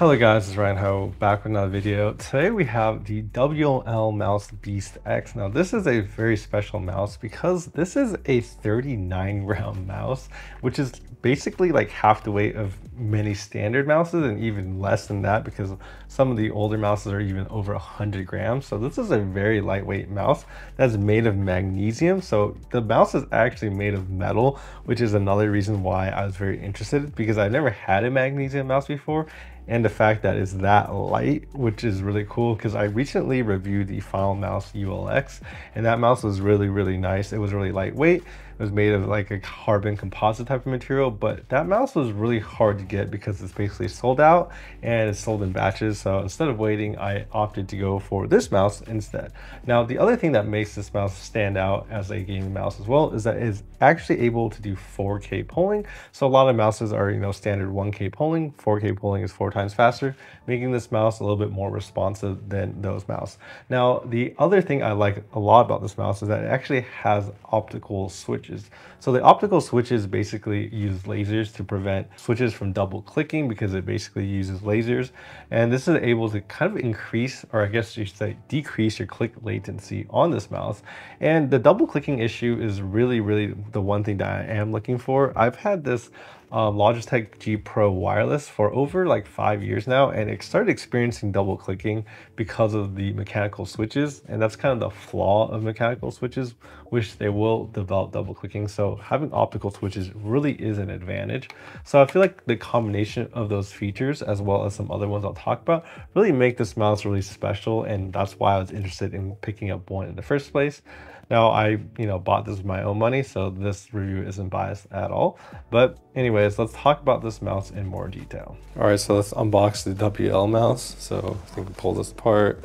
Hello guys, it's Ryan Ho back with another video. Today we have the WLmouse Beast X. Now this is a very special mouse because this is a 39 round mouse, which is basically like half the weight of many standard mouses and even less than that because some of the older mouses are even over 100 grams. So this is a very lightweight mouse that's made of magnesium. So the mouse is actually made of metal, which is another reason why I was very interested because I've never had a magnesium mouse before. And the fact that it's that light, which is really cool because I recently reviewed the Finalmouse ULX and that mouse was really nice. It was really lightweight. It was made of like a carbon composite type of material, but that mouse was really hard to get because it's basically sold out and it's sold in batches. So instead of waiting, I opted to go for this mouse instead. Now, the other thing that makes this mouse stand out as a gaming mouse as well is that it is actually able to do 4K polling. So a lot of mouses are, standard 1K polling. 4K polling is 4 times faster, making this mouse a little bit more responsive than those mice. Now, the other thing I like a lot about this mouse is that it actually has optical switches. So the optical switches basically use lasers to prevent switches from double clicking because it basically uses lasers. And this is able to kind of increase, or I guess you should say decrease, your click latency on this mouse. And the double clicking issue is really the one thing that I am looking for. I've had this Logitech G Pro Wireless for over like 5 years now, and it started experiencing double clicking because of the mechanical switches, and that's kind of the flaw of mechanical switches, which they will develop double clicking. So having optical switches really is an advantage. So I feel like the combination of those features, as well as some other ones I'll talk about, really make this mouse really special, and that's why I was interested in picking up one in the first place. Now I, bought this with my own money, so this review isn't biased at all. But anyways, let's talk about this mouse in more detail. All right, so let's unbox the WLmouse. So I think we pull this apart,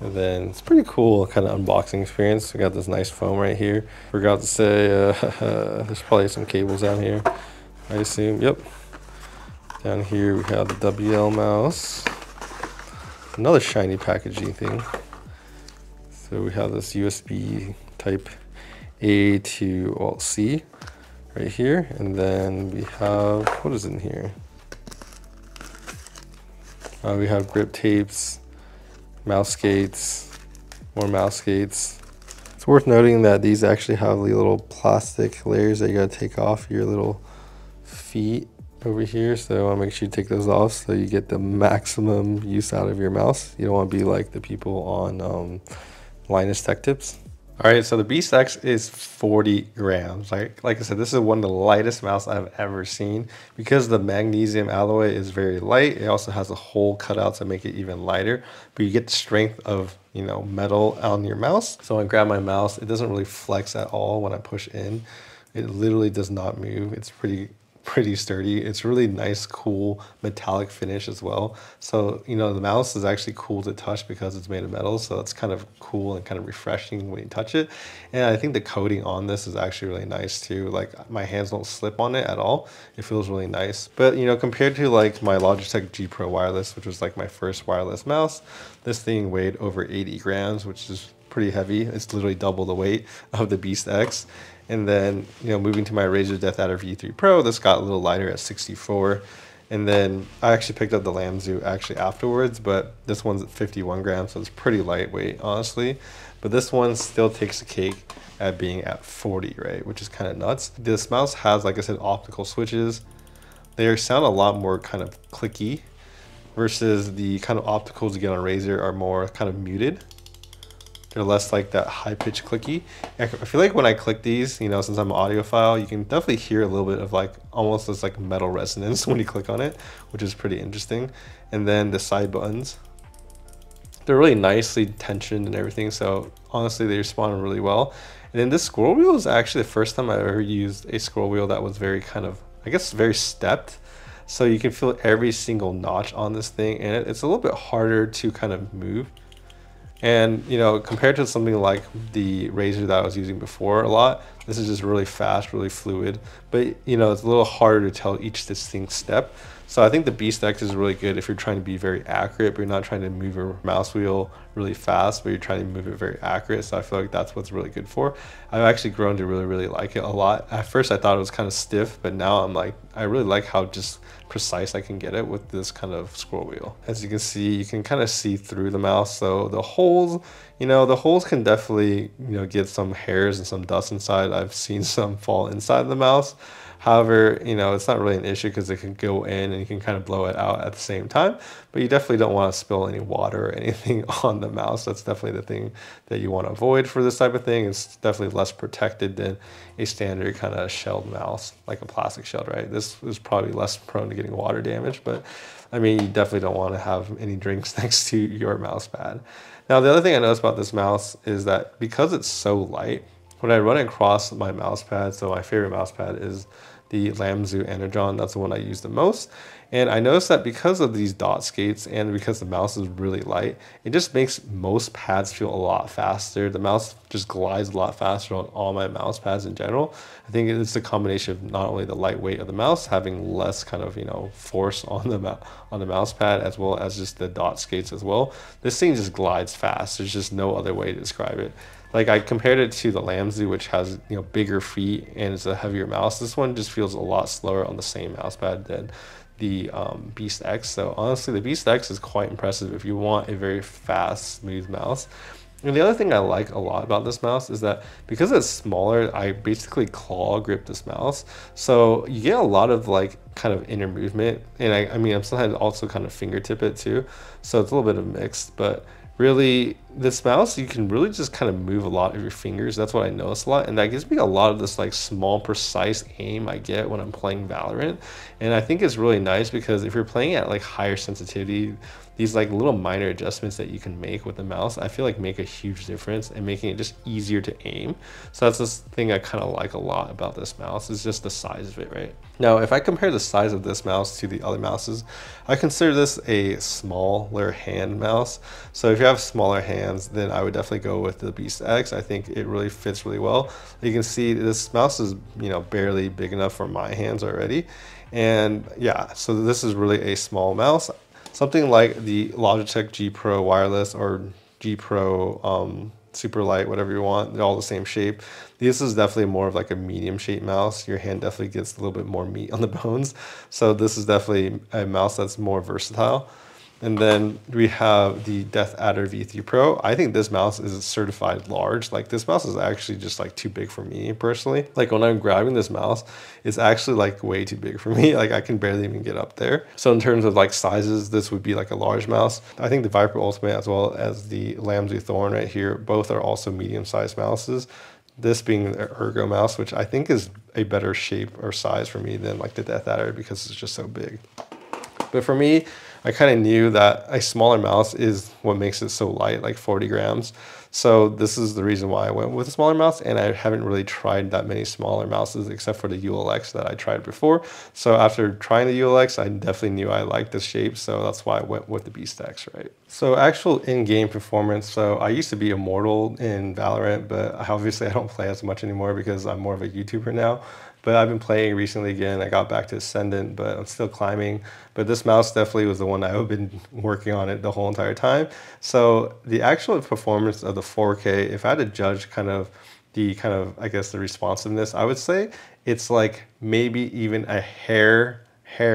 and then it's pretty cool kind of unboxing experience. We got this nice foam right here. Forgot to say, there's probably some cables down here, I assume. Yep. Down here we have the WLmouse. Another shiny packaging thing. So we have this USB type A to alt C right here. And then we have, what is in here? We have grip tapes, mouse gates, more mouse gates. It's worth noting that these actually have the little plastic layers that you gotta take off your little feet over here. So I wanna make sure you take those off so you get the maximum use out of your mouse. You don't wanna be like the people on, Linus Tech Tips. All right, so the Beast X is 40 grams. Like I said, this is one of the lightest mouse I've ever seen because the magnesium alloy is very light. It also has a hole cut out to make it even lighter, but you get the strength of metal on your mouse. So when I grab my mouse, it doesn't really flex at all when I push in. It literally does not move. It's pretty sturdy. It's really nice, cool metallic finish as well. So, the mouse is actually cool to touch because it's made of metal. So it's kind of cool and kind of refreshing when you touch it. And I think the coating on this is actually really nice too. Like my hands don't slip on it at all. It feels really nice. But, compared to like my Logitech G Pro Wireless, which was like my first wireless mouse, this thing weighed over 80 grams, which is pretty heavy. It's literally double the weight of the Beast X. And then, moving to my Razer DeathAdder V3 Pro, this got a little lighter at 64. And then I actually picked up the Lamzu afterwards, but this one's at 51 grams, so it's pretty lightweight, honestly. But this one still takes the cake at being at 40, right? Which is kind of nuts. This mouse has, like I said, optical switches. They sound a lot more kind of clicky versus the kind of opticals you get on Razer are more kind of muted. They're less like that high-pitched clicky. I feel like when I click these, since I'm an audiophile, you can definitely hear a little bit of like almost this like metal resonance when you click on it, which is pretty interesting. And then the side buttons, they're really nicely tensioned and everything. So honestly, they respond really well. And then this scroll wheel is actually the first time I've ever used a scroll wheel that was very kind of, I guess, very stepped. So you can feel every single notch on this thing, and it's a little bit harder to kind of move. And, compared to something like the Razer that I was using before a lot, this is just really fast, really fluid. But, it's a little harder to tell each distinct step. So I think the Beast X is really good if you're trying to be very accurate, but you're not trying to move your mouse wheel really fast, but you're trying to move it very accurate. So I feel like that's what's really good for. I've actually grown to really like it a lot. At first I thought it was kind of stiff, but now I'm like, I really like how just precise I can get it with this kind of scroll wheel. As you can see, you can kind of see through the mouse, so the holes, you know, the holes can definitely, you know, get some hairs and some dust inside. I've seen some fall inside the mouse. However, you know, it's not really an issue because it can go in and you can kind of blow it out at the same time, but you definitely don't want to spill any water or anything on the mouse. That's definitely the thing that you want to avoid for this type of thing. It's definitely less protected than a standard kind of shelled mouse, like a plastic shelled, right? This is probably less prone to getting water damage, but I mean, you definitely don't want to have any drinks next to your mouse pad. Now, the other thing I noticed about this mouse is that because it's so light, when I run across my mouse pad, so my favorite mouse pad is the Lamzu Energon, that's the one I use the most. And I noticed that because of these dot skates and because the mouse is really light, it just makes most pads feel a lot faster. The mouse just glides a lot faster on all my mouse pads in general. I think it's a combination of not only the light weight of the mouse having less kind of, you know, force on the mouse pad, as well as just the dot skates as well. This thing just glides fast. There's just no other way to describe it. Like, I compared it to the Lamzu, which has, you know, bigger feet and it's a heavier mouse. This one just feels a lot slower on the same mouse pad than the Beast X. So honestly, the Beast X is quite impressive if you want a very fast, smooth mouse. And the other thing I like a lot about this mouse is that because it's smaller, I basically claw grip this mouse. So you get a lot of like kind of inner movement. And I mean, I'm sometimes also kind of fingertip it too. So it's a little bit of mixed, but really this mouse, you can really just kind of move a lot of your fingers. That's what I notice a lot, and that gives me a lot of this like small precise aim I get when I'm playing Valorant. And I think it's really nice because if you're playing at like higher sensitivity, these like little minor adjustments that you can make with the mouse, I feel like make a huge difference in making it just easier to aim. So that's this thing I kind of like a lot about this mouse, is just the size of it, right? Now, if I compare the size of this mouse to the other mouses, I consider this a smaller hand mouse. So if you have smaller hands, then I would definitely go with the Beast X. I think it really fits really well. You can see this mouse is, you know, barely big enough for my hands already. And yeah, so this is really a small mouse. Something like the Logitech G Pro Wireless or G Pro Super Light, whatever you want, they're all the same shape. This is definitely more of like a medium shaped mouse. Your hand definitely gets a little bit more meat on the bones. So this is definitely a mouse that's more versatile. And then we have the DeathAdder V3 Pro. I think this mouse is certified large. Like, this mouse is actually just like too big for me personally. Like, when I'm grabbing this mouse, it's actually like way too big for me. Like, I can barely even get up there. So in terms of like sizes, this would be like a large mouse. I think the Viper Ultimate as well as the Lamzu Thorn right here, both are also medium-sized mouses. This being the Ergo mouse, which I think is a better shape or size for me than like the DeathAdder because it's just so big. But for me, I kind of knew that a smaller mouse is what makes it so light, like 40 grams. So this is the reason why I went with a smaller mouse, and I haven't really tried that many smaller mouses except for the ULX that I tried before. So after trying the ULX, I definitely knew I liked this shape, so that's why I went with the Beast X, right? So actual in-game performance. So I used to be immortal in Valorant, but obviously I don't play as much anymore because I'm more of a YouTuber now. But I've been playing recently again. I got back to Ascendant, but I'm still climbing. But this mouse definitely was the one I've been working on it the whole entire time. So the actual performance of the 4K, if I had to judge kind of the I guess the responsiveness, I would say it's like maybe even a hair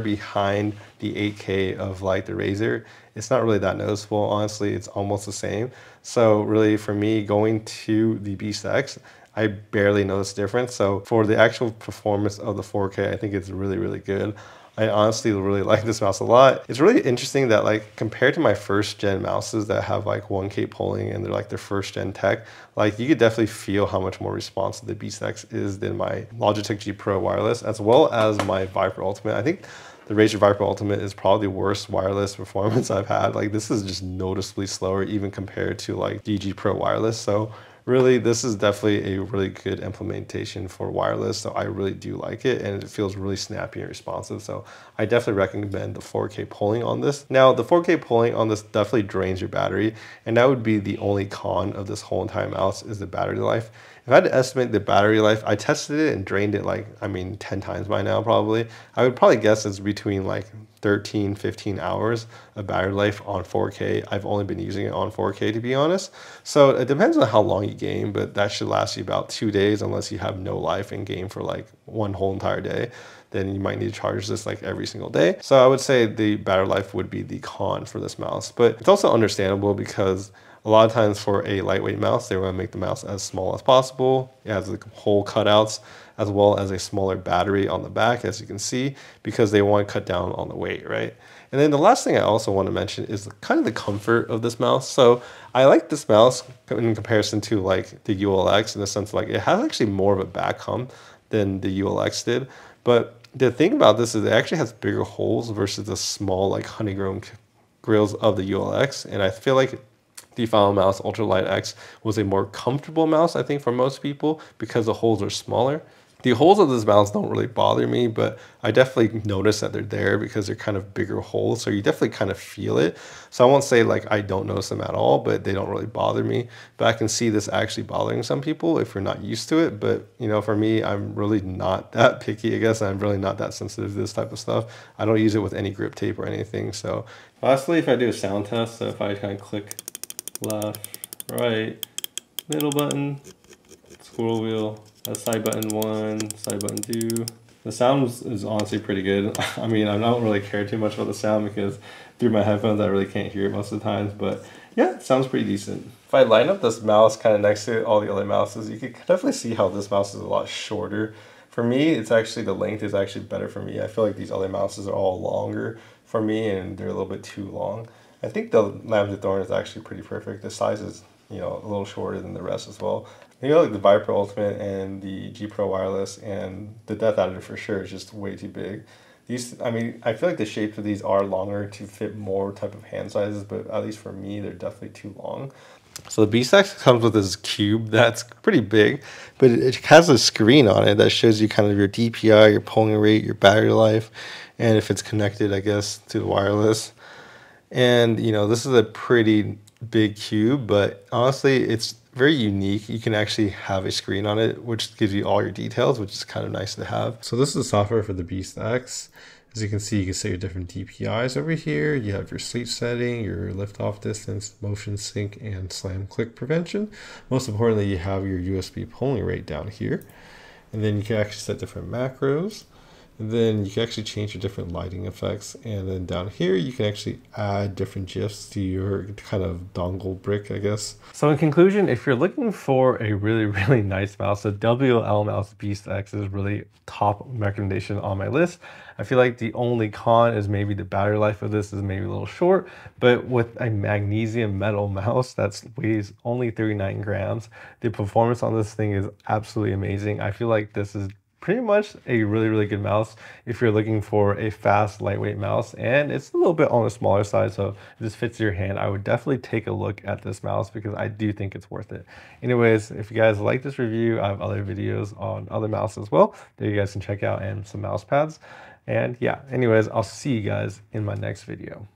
behind the 8K of like the Razer. It's not really that noticeable, honestly. It's almost the same. So really for me, going to the Beast X, I barely noticed the difference. So for the actual performance of the 4K, I think it's really, really good. I honestly really like this mouse a lot. It's really interesting that like compared to my first gen mouses that have like 1K polling and they're like their first gen tech, like you could definitely feel how much more responsive the Beast X is than my Logitech G Pro Wireless, as well as my Viper Ultimate. I think the Razer Viper Ultimate is probably the worst wireless performance I've had. Like, this is just noticeably slower even compared to like the G Pro Wireless. So really, this is definitely a really good implementation for wireless, so I really do like it, and it feels really snappy and responsive, so I definitely recommend the 4K polling on this. Now, the 4K polling on this definitely drains your battery, and that would be the only con of this whole entire mouse, is the battery life. If I had to estimate the battery life, I tested it and drained it like, I mean, 10 times by now probably. I would probably guess it's between like 13, 15 hours of battery life on 4K. I've only been using it on 4K, to be honest. So it depends on how long you game, but that should last you about 2 days unless you have no life and game for like one whole entire day. then you might need to charge this like every single day. So I would say the battery life would be the con for this mouse, but it's also understandable because a lot of times for a lightweight mouse, they want to make the mouse as small as possible. It has the hole cutouts as well as a smaller battery on the back, as you can see, because they want to cut down on the weight, right? And then the last thing I also want to mention is kind of the comfort of this mouse. So I like this mouse in comparison to like the ULX in the sense like it has actually more of a back hump than the ULX did. But the thing about this is it actually has bigger holes versus the small like honeycomb grills of the ULX. And I feel like the Finalmouse Ultralight X was a more comfortable mouse, I think, for most people because the holes are smaller. The holes of this mouse don't really bother me, but I definitely notice that they're there because they're kind of bigger holes. So you definitely kind of feel it. So I won't say like I don't notice them at all, but they don't really bother me. But I can see this actually bothering some people if you're not used to it. But you know, for me, I'm really not that picky, I guess. I'm really not that sensitive to this type of stuff. I don't use it with any grip tape or anything. So lastly, if I do a sound test, so if I kind of click left, right, middle button, scroll wheel, a side button 1, side button 2. The sound is honestly pretty good. I mean, I don't really care too much about the sound because through my headphones, I really can't hear it most of the times, but yeah, it sounds pretty decent. If I line up this mouse kind of next to all the other mouses, you can definitely see how this mouse is a lot shorter. For me, it's actually, the length is actually better for me. I feel like these other mouses are all longer for me and they're a little bit too long. I think the Lamzu Thorn is actually pretty perfect. The size is, you know, a little shorter than the rest as well. You know, like the Viper Ultimate and the G Pro Wireless and the DeathAdder for sure is just way too big. These, I mean, I feel like the shapes of these are longer to fit more type of hand sizes, but at least for me, they're definitely too long. So the Beast X comes with this cube that's pretty big, but it has a screen on it that shows you kind of your DPI, your polling rate, your battery life, and if it's connected, I guess, to the wireless. And, you know, this is a pretty big cube, but honestly, it's very unique. You can actually have a screen on it, which gives you all your details, which is kind of nice to have. So this is the software for the Beast X. As you can see, you can set your different DPIs over here. You have your sleep setting, your lift-off distance, motion sync, and slam-click prevention. Most importantly, you have your USB polling rate down here. And then you can actually set different macros. And then you can actually change your different lighting effects. And then down here, you can actually add different GIFs to your kind of dongle brick, I guess. So in conclusion, if you're looking for a really, really nice mouse, the WLmouse Beast X is really top recommendation on my list. I feel like the only con is maybe the battery life of this is maybe a little short, but with a magnesium metal mouse that weighs only 39 grams, the performance on this thing is absolutely amazing. I feel like this is pretty much a really, really good mouse if you're looking for a fast, lightweight mouse, and it's a little bit on the smaller side, so if this fits your hand, I would definitely take a look at this mouse because I do think it's worth it. Anyways, if you guys like this review, I have other videos on other mice as well that you guys can check out and some mouse pads. And yeah, anyways, I'll see you guys in my next video.